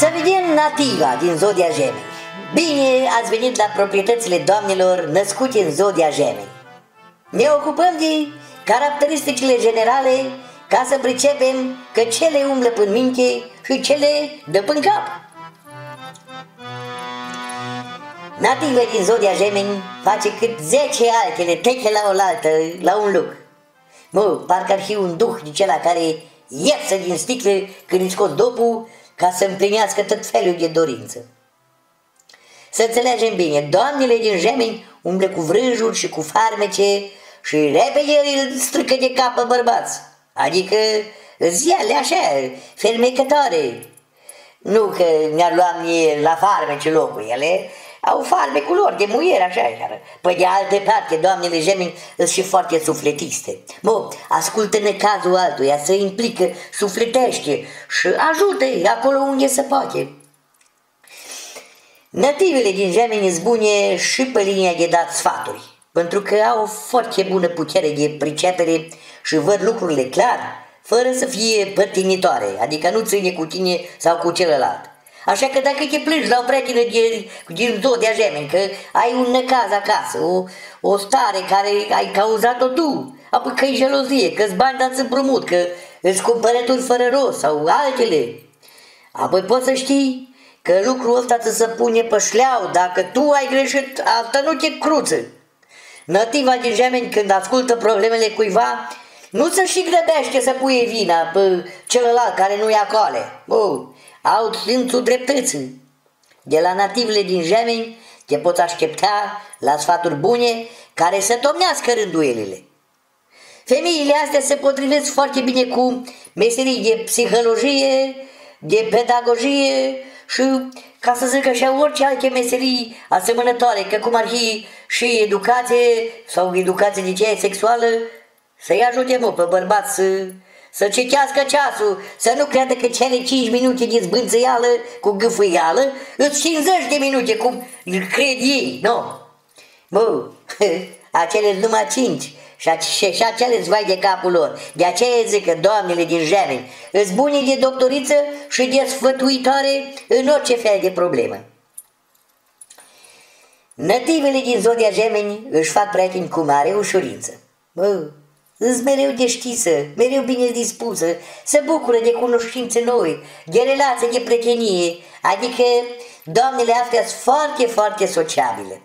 Să vedem nativa din zodia Gemeni. Bine ați venit la proprietățile doamnelor născute în zodia Gemeni. Ne ocupăm de caracteristicile generale ca să pricepem că cele umblă până minte și cele dă până cap. Nativa din zodia Gemeni face cât 10 altele teche la oaltă, la un loc. Mă, parcă ar fi un duh din cela care iepsă din sticle când îi scot dopul ca să împlinească tot felul de dorință. Să înțelegem bine, doamnele din Gemeni umble cu vrâjuri și cu farmece și repede îl strică de capă bărbați, adică ziele așa, fermecătoare. Nu că ne-ar lua la farmece locul, ele au farmecul lor de muieri, așa, așa. Păi de altă parte, doamnele Gemeni sunt și foarte sufletiste. Bă, ascultă-ne cazul altuia, se implică, sufletește și ajută-i acolo unde se poate. Nativele din Gemeni sunt bune și pe linia de dat sfaturi, pentru că au o foarte bună putere de pricepere și văd lucrurile clar, fără să fie părtinitoare, adică nu ține cu tine sau cu celălalt. Așa că dacă te plângi la o prietină din zodia Gemeni, că ai un necaz acasă, o stare care ai cauzat-o tu, apoi că-i gelozie, că-ți bani dați împrumut, că-ți cumpărături fără rost sau altele, apoi poți să știi că lucrul ăsta ți se pune pe șleau, dacă tu ai greșit, asta nu te cruță. Nativa din Gemeni, când ascultă problemele cuiva, nu se și grăbește să pui vina pe celălalt care nu e acolo. Au simțul dreptății. De la nativele din Gemeni te poți aștepta la sfaturi bune care să domnească rânduielile. Femeile astea se potrivesc foarte bine cu meserii de psihologie, de pedagogie și, ca să zic așa, orice alte meserii asemănătoare, că cum ar fi și educație sau educație de cea sexuală, să-i ajute pe bărbați să citească ceasul, să nu creadă că cele 5 minute de zbânțăială cu gâfâială îți 50 de minute, cum cred ei, nu? Bă, acele numai 5 și acele îți vai de capul lor. De aceea zic că doamnele din Gemeni îți bune de doctoriță și de sfătuitoare în orice fel de problemă. Nativele din zodia Gemeni își fac prieteni cu mare ușurință. Bă, îți mereu deștiță, mereu bine dispusă, se bucură de cunoștințe noi, de relații, de prietenie, adică doamnele astea sunt foarte, foarte sociabile.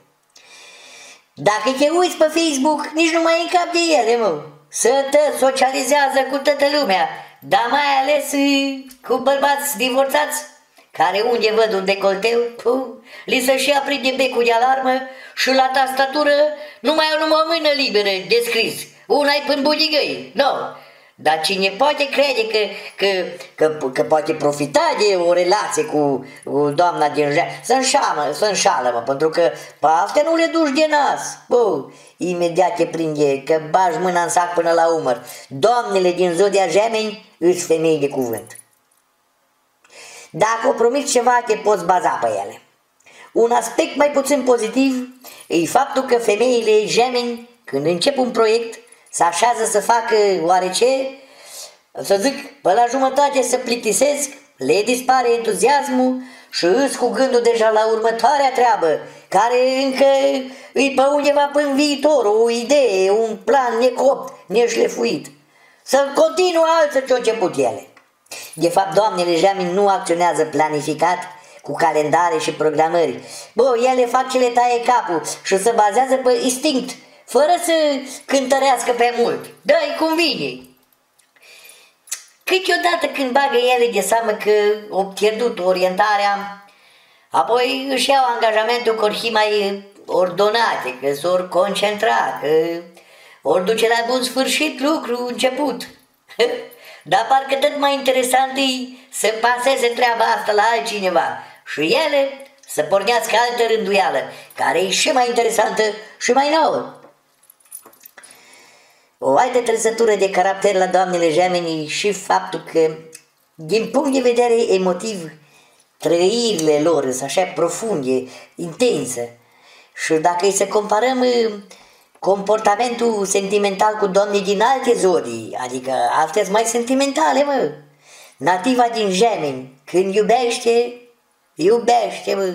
Dacă te uiți pe Facebook, nici nu mai încapi de ele, mă. Se te socializează cu toată lumea, dar mai ales cu bărbați divorțați, care unde văd un decolteu, li se-și aprinde becul de alarmă și la tastatură nu mai au numai o mână liberă de scris. Una-i până budigăi, nu. Dar cine poate crede că poate profita de o relație cu doamna din Gemeni, să înșală, pentru că pe astea nu le duci de nas. Bă, imediat te prinde, că bagi mâna în sac până la umăr. Doamnele din zodia Gemeni îți femei de cuvânt. Dacă o promiți ceva, te poți baza pe ele. Un aspect mai puțin pozitiv e faptul că femeile Gemeni, când încep un proiect, se așează să facă oarece, să zic, pe la jumătate să plictisesc, le dispare entuziasmul și îți cu gândul deja la următoarea treabă, care încă îi pe undeva până în viitor, o idee, un plan necopt, neșlefuit. Să continuă alții ce-au început ele. De fapt, doamnele Gemeni nu acționează planificat, cu calendare și programări. Bă, ele fac ce le taie capul și se bazează pe instinct, fără să cântărească pe mult. Da-i cum vine. Câteodată când bagă ele de seamă că au pierdut orientarea, apoi își iau angajamentul că or fi mai ordonate, că s-or concentra, că or duce la bun sfârșit lucru început. Dar parcă tot mai interesant e să paseze treaba asta la altcineva și ele să pornească altă rânduială, care e și mai interesantă și mai nouă. O altă trăsătură de caracter la doamnele Gemeni e și faptul că, din punct de vedere emotiv, trăirile lor sunt așa profunde, intense. Și dacă îi să comparăm comportamentul sentimental cu doamne din alte zodii, adică astea sunt mai sentimentale, mă. Nativa din Gemeni, când iubește, Iubește-mă,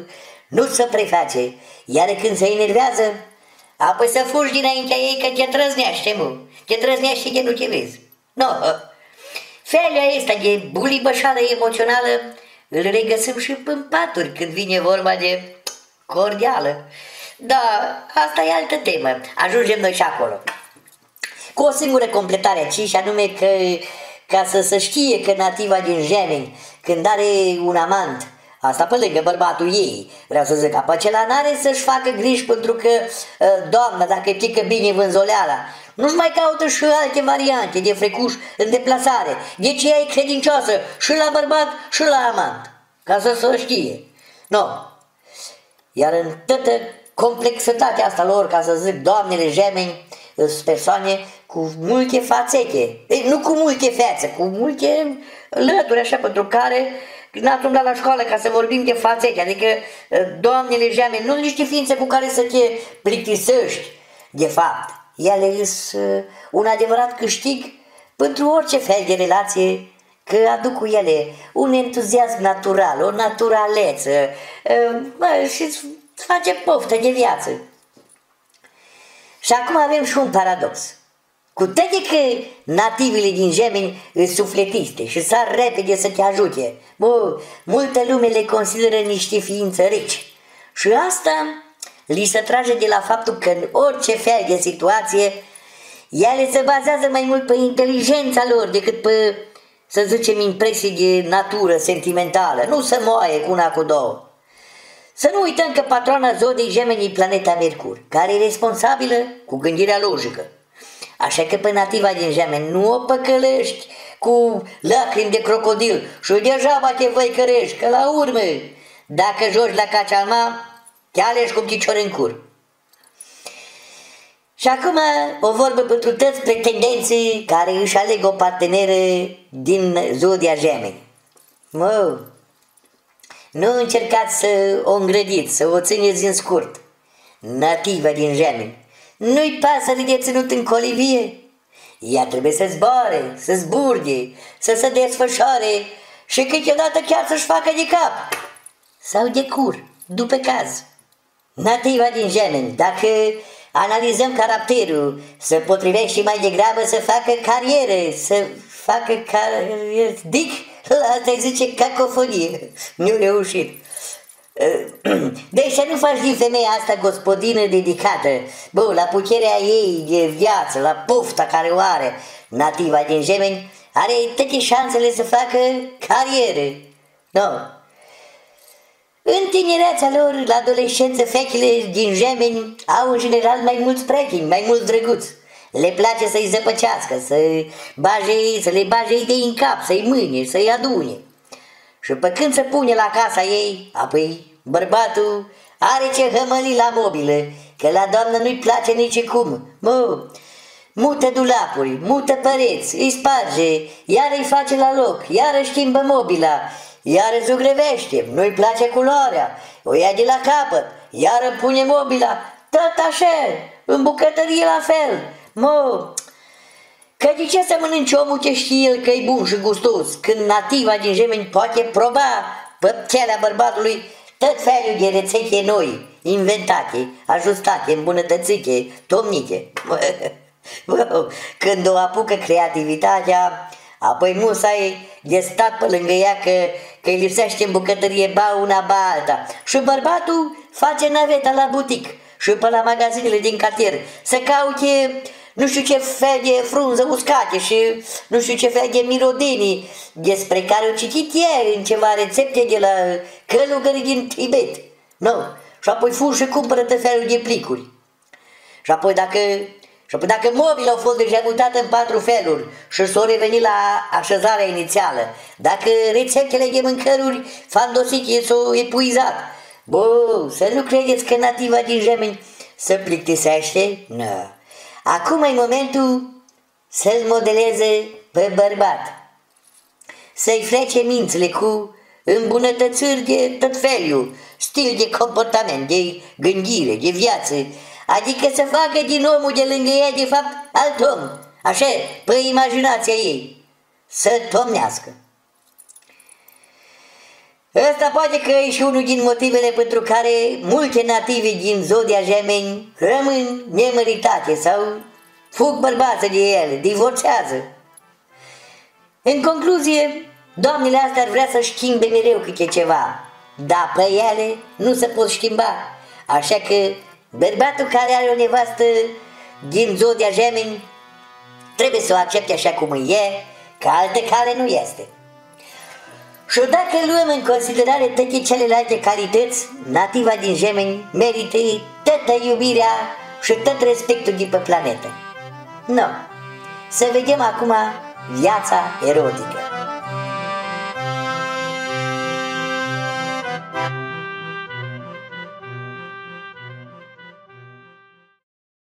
nu se preface, iar când se enervează, apoi să fugi dinaintea ei că te trăznește, mă. Te trăznește și nu te vezi. No. Felul ăsta de bulibășală emoțională îl regăsim și în paturi când vine vorba de cordială. Da, asta e altă temă. Ajungem noi și acolo. Cu o singură completare aici, și anume că ca să se știe că nativa din Gemeni, când are un amant, asta pe lângă bărbatul ei, vreau să zic, apă acela n-are să-și facă griji pentru că, doamna, dacă tică bine vânzoleala, nu-și mai caută și alte variante de frecuș în deplasare. Deci ea e credincioasă și la bărbat și la amant, ca să se știe. No. Iar în toată complexitatea asta lor, ca să zic, doamnele Gemeni, sunt persoane cu multe fațete. Ei, nu cu multe fețe, cu multe lături, așa, pentru care n-ați umblat la școală ca să vorbim de fațete. Adică, doamnele Gemeni, nu niște ființe cu care să te plictisești, de fapt. Ele sunt un adevărat câștig pentru orice fel de relație, că aduc cu ele un entuziasm natural, o naturaleță și îți face poftă de viață. Și acum avem și un paradox. Cu toate că nativile din Gemeni sunt sufletiste și sar repede să te ajute, bă, multă lume le consideră niște ființe reci. Și asta li se trage de la faptul că în orice fel de situație ele se bazează mai mult pe inteligența lor decât pe, să zicem, impresii de natură sentimentală. Nu se moaie cu una, cu două. Să nu uităm că patroana zodei Gemeni e planeta Mercur, care e responsabilă cu gândirea logică. Așa că pe nativa din Gemeni nu o păcălești cu lacrimi de crocodil și degeaba te văicărești, că la urmă, dacă joci la cacealma, te alegi cu piciorul în cur. Și acum o vorbă pentru toți pretendenții care își aleg o parteneră din zodia Gemeni. Nu încercați să o îngrădiți, să o țineți în scurt. Nativa din Gemeni nu-i pasăre de ținut în colivie. Ea trebuie să zboare, să zburde, să se desfășoare și câteodată chiar să-și facă de cap sau de cur, după caz. Nativa din Gemeni, dacă analizăm caracterul, se potrivește mai degrabă să facă carieră, să facă carieră. Asta îi zice cacofonie. Nu reușit. Deci să nu faci din femeia asta gospodină dedicată, bă, la puterea ei de viață, la pofta care o are. Nativa din Gemeni are toate șansele să facă carieră. No. În tinerețea lor, la adolescență, fetele din Gemeni au în general mai mulți prieteni, mai mulți drăguți. Le place să-i zăpăcească, să le bage idei în cap, să-i mâine, să-i adune. Și pe când se pune la casa ei, apoi bărbatul are ce hămăli la mobilă, că la doamnă nu-i place nicicum. Mută dulapuri, mută păreți, îi sparge, iar îi face la loc, iar își schimbă mobila, iar îți ugrevește, nu-i place culoarea, o ia de la capăt, iar îmi pune mobila, tot așa, în bucătărie la fel. Că de ce să mănânci omul ce știe el că e bun și gustos, când nativa din Gemeni poate proba păpțelea bărbatului tot felul de rețete noi, inventate, ajustate, îmbunătățite, tomnite. Când o apucă creativitatea, apoi musai de stat pe lângă ea că îi lipsește în bucătărie ba una, ba alta. Și bărbatul face naveta la butic și pe la magazinele din cartier să caute nu știu ce fel de frunză uscate și nu știu ce fel de mirodenii despre care au citit ieri în ceva rețepte de la călugări din Tibet. Și apoi fugi și cumpără tot felul de plicuri. Și apoi dacă mobila a fost deja mutată în 4 feluri și s-a revenit la așezarea inițială, dacă rețetele de mâncăruri fandosite s-au epuizat, să nu credeți că nativa din Gemeni se plictisește? Nu. Acum e momentul să-l modeleze pe bărbat. Să-i frece mințile cu îmbunătățiri de tot felul, stil de comportament, de gândire, de viață, adică să facă din omul de lângă ea, de fapt, alt om, așa, pe imaginația ei, să tomnească. Ăsta poate că e și unul din motivele pentru care multe nativi din zodia Gemeni rămân nemăritate sau fug bărbață de ele, divorțează. În concluzie, doamnele astea ar vrea să schimbe mereu câte ceva, dar pe ele nu se pot schimba. Așa că bărbatul care are o nevastă din zodia Gemeni trebuie să o accepte așa cum e, că altă care nu este. Și dacă luăm în considerare toate celelalte calități, nativa din Gemeni merită toată iubirea și tot respectul din pe planetă. No, să vedem acum viața erotică.